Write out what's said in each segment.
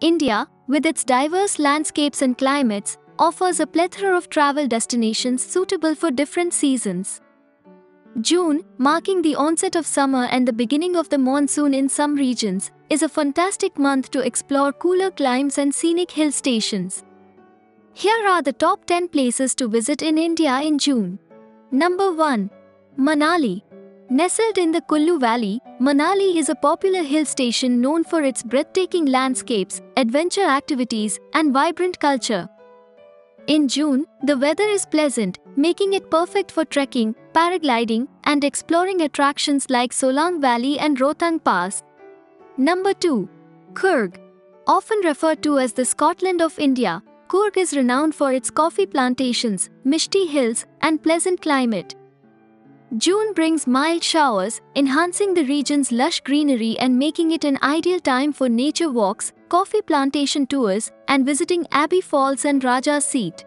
India, with its diverse landscapes and climates, offers a plethora of travel destinations suitable for different seasons. June, marking the onset of summer and the beginning of the monsoon in some regions, is a fantastic month to explore cooler climes and scenic hill stations. Here are the top 10 places to visit in India in June. Number 1. Manali. Nestled in the Kullu Valley, Manali is a popular hill station known for its breathtaking landscapes, adventure activities, and vibrant culture. In June, the weather is pleasant, making it perfect for trekking, paragliding, and exploring attractions like Solang Valley and Rohtang Pass. Number 2. Coorg. Often referred to as the Scotland of India, Coorg is renowned for its coffee plantations, misty hills, and pleasant climate. June brings mild showers, enhancing the region's lush greenery and making it an ideal time for nature walks, coffee plantation tours, and visiting Abbey Falls and Raja's Seat.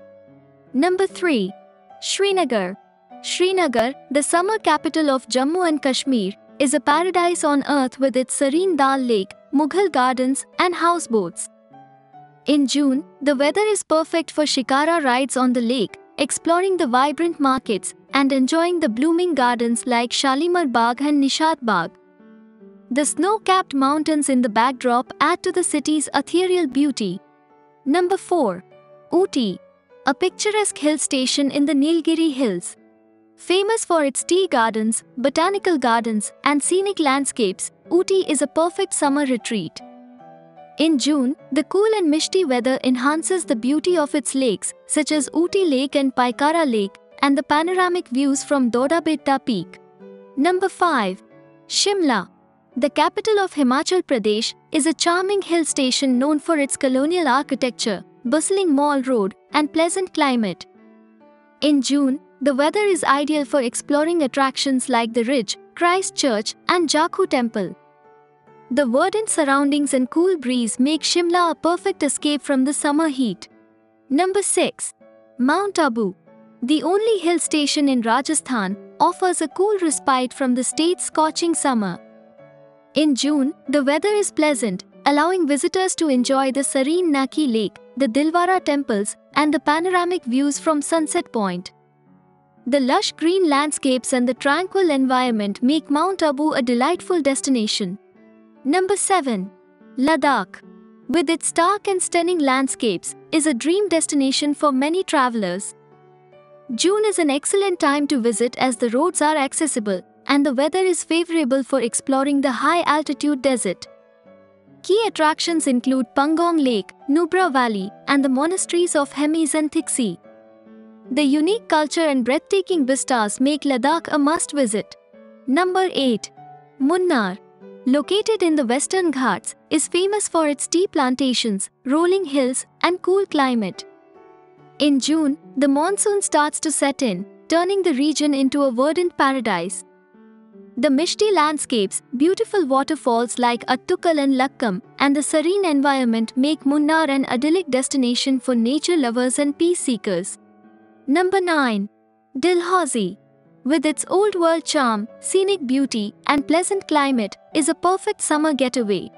Number 3. Srinagar. Srinagar, the summer capital of Jammu and Kashmir, is a paradise on earth with its serene Dal Lake, Mughal gardens, and houseboats. In June, the weather is perfect for shikara rides on the lake, exploring the vibrant markets, and enjoying the blooming gardens like Shalimar Bagh and Nishad Bagh. The snow-capped mountains in the backdrop add to the city's ethereal beauty. Number 4. Ooty. A picturesque hill station in the Nilgiri Hills. Famous for its tea gardens, botanical gardens, and scenic landscapes, Ooty is a perfect summer retreat. In June, the cool and misty weather enhances the beauty of its lakes, such as Ooty Lake and Paikara Lake, and the panoramic views from Dodabetta Peak. Number 5. Shimla. The capital of Himachal Pradesh is a charming hill station known for its colonial architecture, bustling mall road, and pleasant climate. In June, the weather is ideal for exploring attractions like the Ridge, Christ Church, and Jakhu Temple. The verdant surroundings and cool breeze make Shimla a perfect escape from the summer heat. Number 6. Mount Abu. The only hill station in Rajasthan offers a cool respite from the state's scorching summer. In June, the weather is pleasant, allowing visitors to enjoy the serene Naki Lake, the Dilwara temples, and the panoramic views from Sunset Point. The lush green landscapes and the tranquil environment make Mount Abu a delightful destination. Number 7. Ladakh. With its stark and stunning landscapes, is a dream destination for many travelers. June is an excellent time to visit as the roads are accessible, and the weather is favorable for exploring the high-altitude desert. Key attractions include Pangong Lake, Nubra Valley, and the monasteries of Hemis and Thiksi. The unique culture and breathtaking vistas make Ladakh a must-visit. Number 8. Munnar. Located in the Western Ghats, is famous for its tea plantations, rolling hills, and cool climate. In June, the monsoon starts to set in, turning the region into a verdant paradise. The misty landscapes, beautiful waterfalls like Attukkal and Lakkam, and the serene environment make Munnar an idyllic destination for nature lovers and peace seekers. Number 9. Dalhousie. With its old-world charm, scenic beauty, and pleasant climate, is a perfect summer getaway.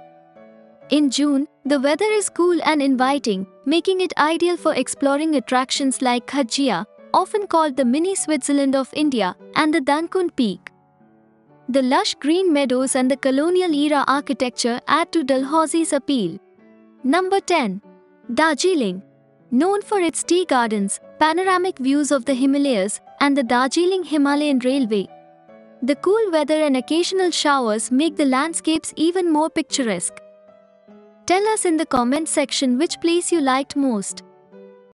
In June, the weather is cool and inviting, making it ideal for exploring attractions like Khajia, often called the mini Switzerland of India, and the Dankund Peak. The lush green meadows and the colonial-era architecture add to Dalhousie's appeal. Number 10. Darjeeling. Known for its tea gardens, panoramic views of the Himalayas, and the Darjeeling Himalayan Railway. The cool weather and occasional showers make the landscapes even more picturesque. Tell us in the comment section which place you liked most.